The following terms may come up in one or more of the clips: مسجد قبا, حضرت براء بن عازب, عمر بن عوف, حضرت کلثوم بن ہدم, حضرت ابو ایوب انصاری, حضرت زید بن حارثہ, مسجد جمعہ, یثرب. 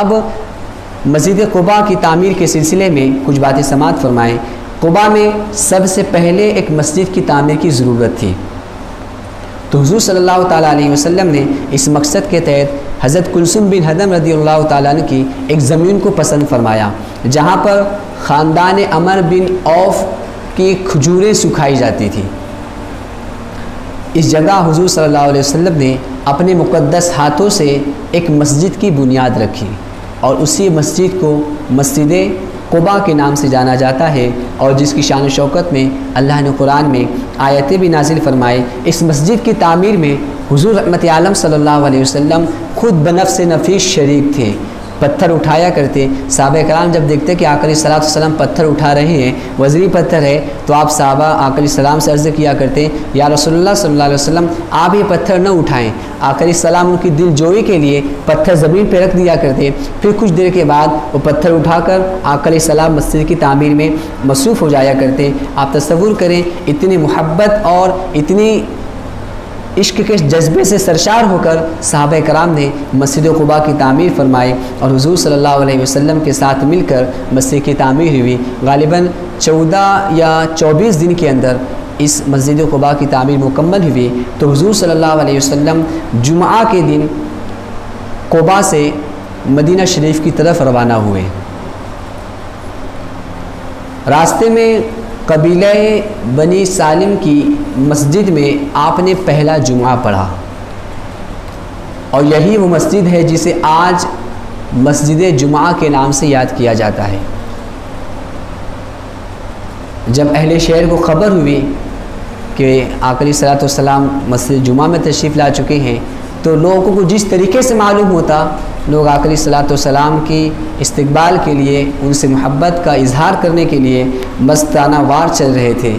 اب مسجد قبا کی تعمیر کے سلسلے میں کچھ باتیں سماعت فرمائیں۔ قبا میں سب سے پہلے ایک مسجد کی تعمیر کی ضرورت تھی، تو حضور صلی اللہ تعالیٰ علیہ وسلم نے اس مقصد کے تحت حضرت کلثوم بن ہدم رضی اللہ تعالیٰ عنہ کی ایک زمین کو پسند فرمایا جہاں پر خاندان عمر بن عوف کی کھجوریں سکھائی جاتی تھی۔ اس جگہ حضور صلی اللہ علیہ وسلم نے اپنے مقدس ہاتھوں سے ایک مسجد کی بنیاد رکھی اور اسی مسجد کو مسجد قبا کے نام سے جانا جاتا ہے، اور جس کی شان و شوکت میں اللہ نے قرآن میں آیتیں بھی نازل فرمائے۔ اس مسجد کی تعمیر میں حضور رحمت عالم صلی اللہ علیہ وسلم خود بنفس نفیس شریک تھے، پتھر اٹھایا کرتے۔ صحابہ کرام جب دیکھتے کہ آقا علیہ السلام پتھر اٹھا رہے ہیں، وزنی پتھر ہے، تو آپ صحابہ آقا علیہ السلام سے عرض کیا کرتے، یا رسول اللہ صلی اللہ علیہ وسلم آپ یہ پتھر نہ اٹھائیں۔ آقا علیہ السلام ان کی دل جوئی کے لیے پتھر زمین پہ رکھ دیا کرتے، پھر کچھ دیر کے بعد وہ پتھر اٹھا کر آقا علیہ السلام مسجد کی تعمیر میں مصروف ہو جایا کرتے۔ آپ تصور کریں، اتنی محبت اور اتنی عشق کے جذبے سے سرشار ہو کر صحابہ کرام نے مسجد قبا کی تعمیر فرمائی، اور حضور صلی اللہ علیہ وسلم کے ساتھ مل کر مسجد کی تعمیر ہوئی۔ غالباً 14 یا 24 دن کے اندر اس مسجد قبا کی تعمیر مکمل ہوئی۔ تو حضور صلی اللہ علیہ وسلم جمعہ کے دن قبا سے مدینہ شریف کی طرف روانہ ہوئے۔ راستے میں قبیلہ بنی سالم کی مسجد میں آپ نے پہلا جمعہ پڑھا، اور یہی وہ مسجد ہے جسے آج مسجد جمعہ کے نام سے یاد کیا جاتا ہے۔ جب اہل شہر کو خبر ہوئی کہ آقا علیہ السلام مسجد جمعہ میں تشریف لا چکے ہیں، تو لوگوں کو جس طریقے سے معلوم ہوتا، لوگ آقا علیہ السلام کی استقبال کے لیے، ان سے محبت کا اظہار کرنے کے لیے مستانہ وار چل رہے تھے،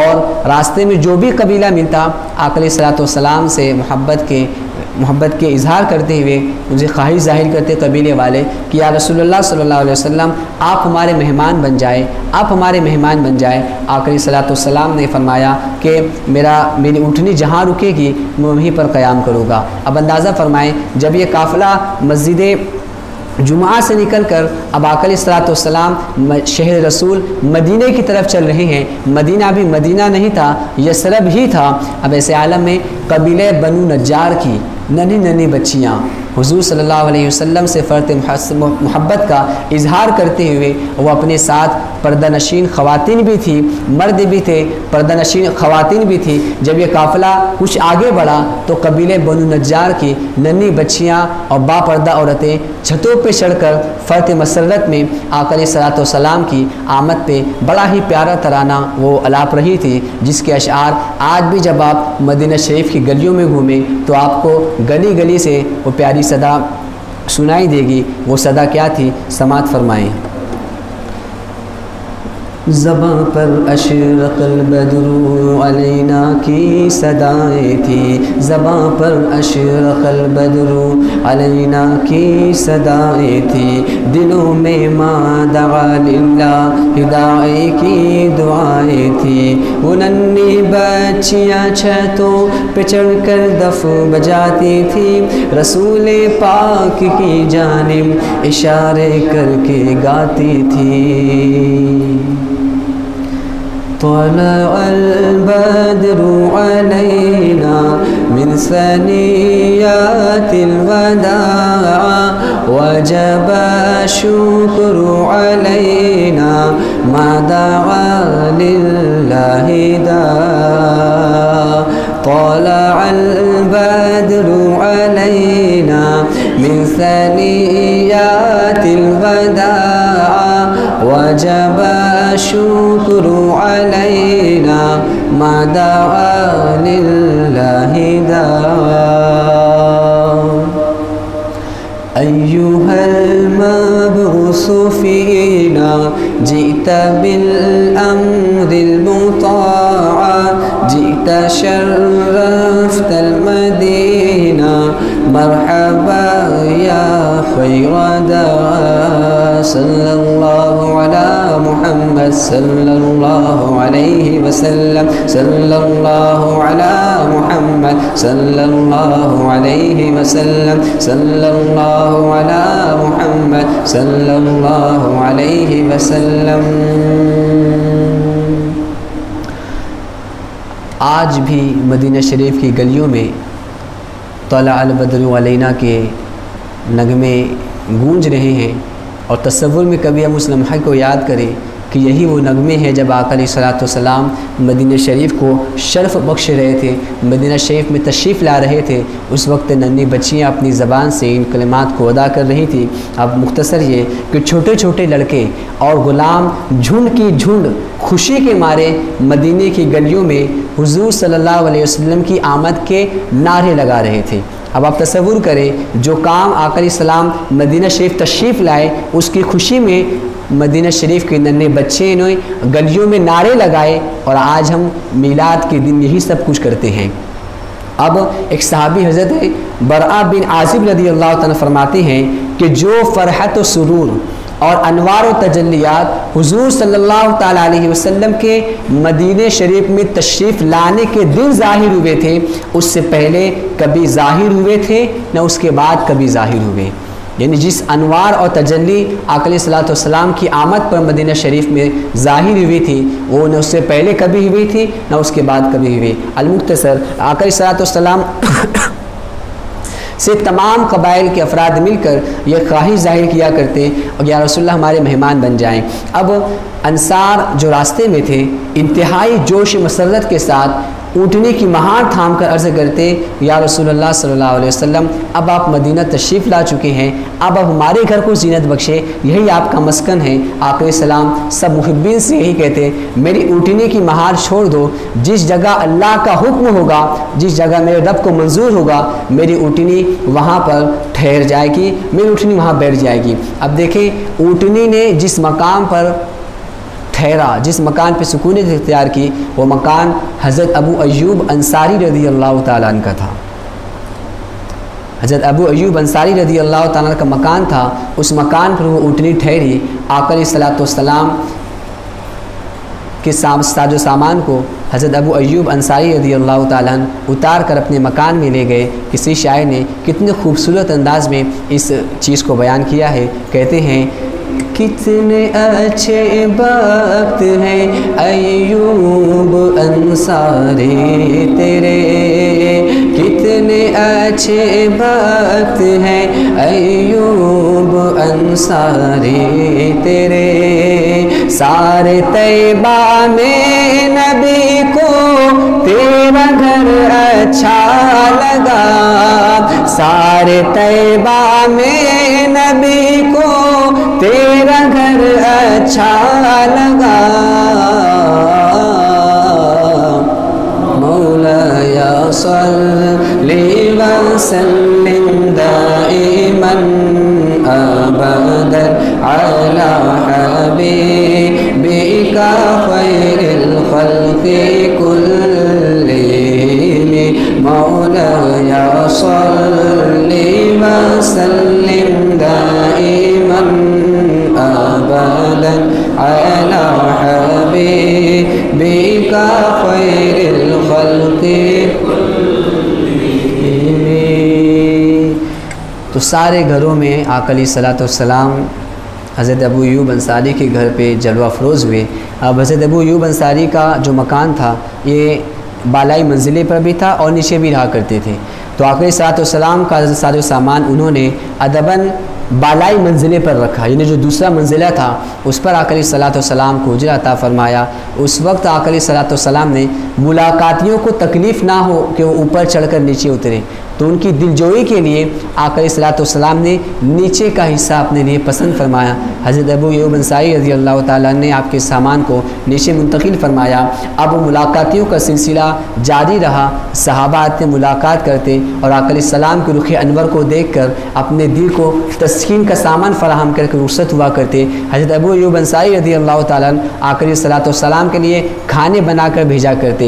اور راستے میں جو بھی قبیلہ ملتا آقا علیہ السلام سے محبت کے اظہار کرتے ہوئے ان سے خواہش ظاہر کرتے قبیلے والے کہ یا رسول اللہ صلی اللہ علیہ وسلم آپ ہمارے مہمان بن جائے، آپ ہمارے مہمان بن جائے۔ آقا علیہ السلام نے فرمایا کہ میری اونٹنی جہاں رکے گی میں وہیں پر قیام کروں گا۔ اب اندازہ فرمائیں، جب یہ قافلہ مسجد جمعہ سے نکل کر اب آقا علیہ السلام شہر رسول مدینہ کی طرف چل رہے ہیں، مدینہ بھی مدینہ نہیں تھا، یثرب ہی تھا۔ اب ایسے عالم میں قبیلہ بنو نجار کی ننھی بچیاں حضور صلی اللہ علیہ وسلم سے فرط محبت کا اظہار کرتے ہوئے، وہ اپنے ساتھ پردہ نشین خواتین بھی تھیں، مرد بھی تھے، پردہ نشین خواتین بھی تھیں۔ جب یہ قافلہ کچھ آگے بڑھا تو قبیلے بنو نجار کی ننھی بچیاں اور با پردہ عورتیں چھتوں پہ چڑھ کر فرط مسرت میں آقا علیہ السلام کی آمد پہ بڑا ہی پیارا ترانہ وہ الاپ رہی تھی، جس کے اشعار آج بھی جب آپ مدینہ شریف کی گلیوں میں گھومیں تو آپ کو گلی گلی سے وہ پیاری صدا سنائی دے گی۔ وہ صدا کیا تھی، سماعت فرمائیں۔ زباں پر اشرق البدر علینا کی صدائیں تھی، زباں پر اشرق البدر علینا کی صدائیں تھی، دلوں میں ما دعا للہ ہدایے کی دعائیں تھی۔ وہ ننھی بچیاں چھتوں پہ چڑھ کر دف بجاتی تھی، رسول پاک کی جانب اشارے کر کے گاتی تھی۔ طلع البدر علينا من ثنيات الوداع، وجب الشكر علينا ما دعا لله داع، طلع البدر علينا من ثنيات الوداع، وجب الشكر علينا ما دعا لله داع، أيها المبعوث فينا جئت بالأمر المطاع، جئت شرفت المدينة مرحبا یا خیر دعا صلی اللہ علی محمد صلی اللہ علیہ وسلم صلی اللہ علی محمد صلی اللہ علیہ وسلم صلی اللہ علی محمد صلی اللہ علیہ وسلم. آج بھی مدینہ شریف کی گلیوں میں طلع البدر علینا کے نغمے گونج رہے ہیں اور تصور میں کبھی ہم اس لمحہ کو یاد کریں کہ یہی وہ نغمے ہیں جب آقا علیہ الصلاۃ والسلام مدینہ شریف کو شرف بخش رہے تھے، مدینہ شریف میں تشریف لا رہے تھے. اس وقت ننھی بچیاں اپنی زبان سے ان کلمات کو ادا کر رہی تھیں. اب مختصر یہ کہ چھوٹے چھوٹے لڑکے اور غلام جھنڈ کی جھنڈ خوشی کے مارے مدینے کی گلیوں میں حضور صلی اللہ علیہ وسلم کی آمد کے نعرے لگا رہے تھے. اب آپ تصور کریں جو کام آقا علیہ السلام مدینہ شریف تشریف لائے اس کی خوشی میں مدینہ شریف کے ننھے بچے انہوں گلیوں میں نعرے لگائے، اور آج ہم میلاد کے دن یہی سب کچھ کرتے ہیں. اب ایک صحابی حضرت براء بن عازب رضی اللہ تعالیٰ فرماتے ہیں کہ جو فرحت و سرور اور انوار و تجلیات حضور صلی اللہ تعالیٰ علیہ وسلم کے مدینہ شریف میں تشریف لانے کے دن ظاہر ہوئے تھے، اس سے پہلے کبھی ظاہر ہوئے تھے نہ اس کے بعد کبھی ظاہر ہوئے. یعنی جس انوار اور تجلی آقا علیہ الصلاۃ والسلام کی آمد پر مدینہ شریف میں ظاہر ہوئی تھی وہ نہ اس سے پہلے کبھی ہوئی تھی نہ اس کے بعد کبھی ہوئی. المختصر آقا علیہ الصلاۃ والسلام سے تمام قبائل کے افراد مل کر یہ خواہش ظاہر کیا کرتے اور یا رسول اللہ ہمارے مہمان بن جائیں. اب انصار جو راستے میں تھے انتہائی جوش مسرت کے ساتھ اونٹنے کی مہار تھام کر عرض کرتے یا رسول اللہ صلی اللہ علیہ وسلم اب آپ مدینہ تشریف لا چکے ہیں، اب آپ ہمارے گھر کو زینت بخشے، یہی آپ کا مسکن ہے. آقا علیہ السلام سب محبین سے یہی کہتے میری اونٹنے کی مہار چھوڑ دو، جس جگہ اللہ کا حکم ہوگا، جس جگہ میرے رب کو منظور ہوگا میری اونٹنی وہاں پر ٹھہر جائے گی، میری اونٹنی وہاں بیٹھ جائے گی. اب دیکھیں اونٹنی نے جس مقام پر ٹھہرا، جس مکان پہ سکونت اختیار کی وہ مکان حضرت ابو ایوب انصاری رضی اللہ تعالیٰ عنہ کا تھا. حضرت ابو ایوب انصاری رضی اللہ تعالیٰ عنہ کا مکان تھا، اس مکان پر وہ اونٹنی ٹھہری. آقا علیہ الصلاۃ والسلام کے ساز و سامان کو حضرت ابو ایوب انصاری رضی اللہ تعالیٰ عنہ اتار کر اپنے مکان میں لے گئے. کسی شاعر نے کتنے خوبصورت انداز میں اس چیز کو بیان کیا ہے، کہتے ہیں کتنے اچھے وقت ہیں ایوب انصاری تیرے، کتنے اچھے وقت ہیں ایوب انصاری تیرے، سارے طیبہ میں نبی کو تیرا گھر اچھا لگا، سارے طیبہ میں نبی کو تیرا گھر اچھا لگا، مولا یا صلی وسلم دائما ابدا علی حبیبک خیر الخلق کلہم، مولا یا صلی وسلم دائما علی حبیبک خیر الخلق کلہم. تو سارے گھروں میں آقا علیہ الصلاۃ والسلام حضرت ابو ایوب انصاری کے گھر پہ جلوہ فروز ہوئے. اب حضرت ابو ایوب انصاری کا جو مکان تھا یہ بالائی منزلے پر بھی تھا اور نیچے بھی رہا کرتے تھے. تو آقا علیہ الصلاۃ والسلام کا ساز و سامان انہوں نے ادباً بالائی منزلے پر رکھا، یعنی جو دوسرا منزلہ تھا اس پر آقا علیہ الصلاۃ والسلام کو اجرت عطا فرمایا. اس وقت آقا علیہ الصلاۃ والسلام نے ملاقاتیوں کو تکلیف نہ ہو کہ وہ اوپر چڑھ کر نیچے اتریں، تو ان کی دلجوئی کے لیے آقا علیہ الصلاۃ والسلام نے نیچے کا حصہ اپنے لیے پسند فرمایا. حضرت ابو ایوب انصاری رضی اللہ تعالیٰ نے آپ کے سامان کو نیچے منتقل فرمایا. اب ملاقاتیوں کا سلسلہ جاری رہا، صحابہ آتے ملاقات کرتے اور آقا علیہ السلام کے رخ انور کو دیکھ کر اپنے دل کو تسکین کا سامان فراہم کر کے رخصت ہوا کرتے. حضرت ابو ایوب انصاری رضی اللہ تعالیٰ آقا علیہ الصلاۃ والسلام کے لیے کھانے بنا کر بھیجا کرتے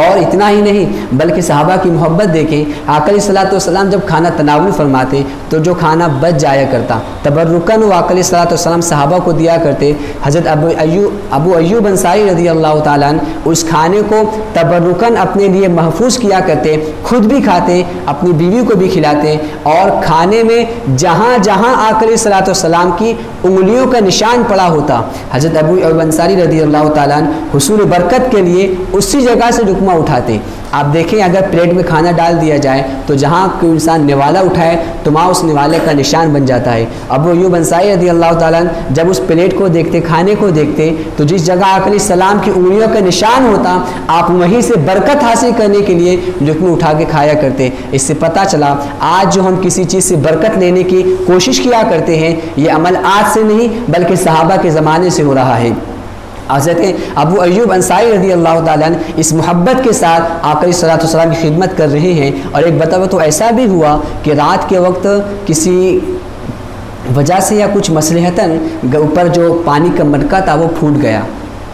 اور اتنا ہی نہیں بلکہ صحابہ کی محبت دیکھیں، آقا علیہ الصلوۃ والسلام جب کھانا تناول فرماتے تو جو کھانا بچ جایا کرتا تبرکاً وہ آقا علیہ الصلوۃ والسلام صحابہ کو دیا کرتے۔ حضرت ابو ایوب انصاری رضی اللہ تعالیٰ اس کھانے کو تبرکاً اپنے لیے محفوظ کیا کرتے، خود بھی کھاتے، اپنی بیوی کو بھی کھلاتے، اور کھانے میں جہاں جہاں آقا علیہ الصلوۃ والسلام کی انگلیوں کا نشان پڑا ہوتا حضرت ابو ایوب انصاری رضی اللہ تعالیٰ حصول برکت کے لیے اسی جگہ سے لقمہ اٹھاتے۔ آپ دیکھیں اگر پلیٹ میں کھانا ڈال دیا جائے تو جہاں کوئی انسان نوالا اٹھائے تو وہاں اس نوالے کا نشان بن جاتا ہے۔ ابو ایوب انصاری رضی اللہ تعالیٰ جب اس پلیٹ کو دیکھتے، کھانے کو دیکھتے، تو جس جگہ آقا علیہ السلام کی انگلیوں کا نشان ہوتا آپ وہیں سے برکت حاصل کرنے کے لیے لقمہ اٹھا کے کھایا کرتے۔ اس سے پتہ چلا آج جو ہم کسی چیز سے برکت لینے کی کوشش کیا کرتے ہیں یہ عمل آج سے نہیں بلکہ صحابہ کے زمانے سے ہو رہا ہے۔ حضرت ابو ایوب انصاری رضی اللہ تعالیٰ اس محبت کے ساتھ آقا علیہ الصلوۃ والسلام کی خدمت کر رہے ہیں، اور ایک بتاوا تو ایسا بھی ہوا کہ رات کے وقت کسی وجہ سے یا کچھ مصلحتاً اوپر جو پانی کا مٹکا تھا وہ پھوٹ گیا،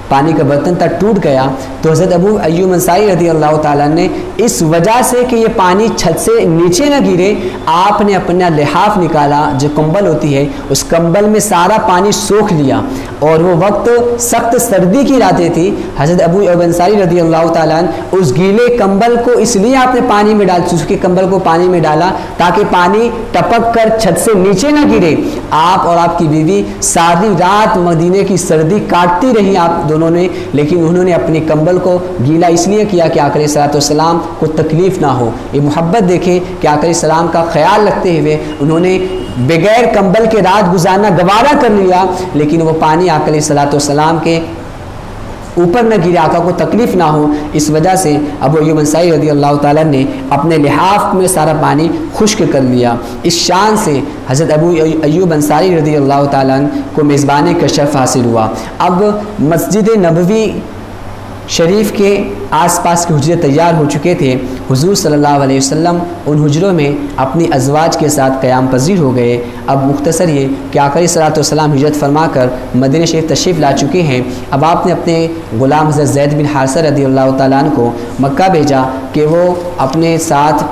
پانی کا برتن تھا ٹوٹ گیا، تو حضرت ابو ایوب انصاری رضی اللہ تعالیٰ نے اس وجہ سے کہ یہ پانی چھت سے نیچے نہ گرے آپ نے اپنا لحاف نکالا، جو کمبل ہوتی ہے اس کمبل میں سارا پانی سوکھ لیا، اور وہ وقت سخت سردی کی راتیں تھی۔ حضرت ابو ایوب انصاری رضی اللہ تعالیٰ اس گیلے کمبل کو اس لیے آپ نے پانی میں ڈالا، سوکھے کمبل کو پانی میں ڈالا تاکہ پانی ٹپک کر چھت سے نیچے نہ گرے۔ آپ اور آپ کی بیوی ساری رات مدینے کی سردی کاٹتی رہی آپ دونوں نے، لیکن انہوں نے اپنے کمبل کو گیلا اس لیے کیا کہ آقا علیہ الصلوۃ والسلام کو تکلیف نہ ہو۔ یہ محبت دیکھیں کہ آقا علیہ السلام کا خیال رکھتے ہوئے انہوں نے بغیر کمبل کے رات گزارنا گوارا کر لیا، لیکن وہ پانی آقا علیہ الصلوۃ والسلام کے اوپر نہ گرے، آقا کو تکلیف نہ ہو، اس وجہ سے ابو ایوب انصاری رضی اللہ تعالیٰ نے اپنے لحاف میں سارا پانی خشک کر لیا۔ اس شان سے حضرت ابو ایوب انصاری رضی اللہ تعالیٰ کو میزبان کا شرف حاصل ہوا۔ اب مسجد نبوی شریف کے آس پاس کے حجرے تیار ہو چکے تھے، حضور صلی اللہ علیہ وسلم ان حجروں میں اپنی ازواج کے ساتھ قیام پذیر ہو گئے۔ اب مختصر یہ کہ آقا علیہ الصلوۃ والسلام ہجرت فرما کر مدینہ شریف تشریف لا چکے ہیں۔ اب آپ نے اپنے غلام حضرت زید بن حارثہ رضی اللہ تعالیٰ عنہ کو مکہ بھیجا کہ وہ اپنے ساتھ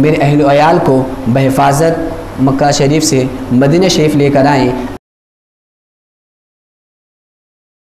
میرے اہل و عیال کو بحفاظت مکہ شریف سے مدینہ شریف لے کر آئیں۔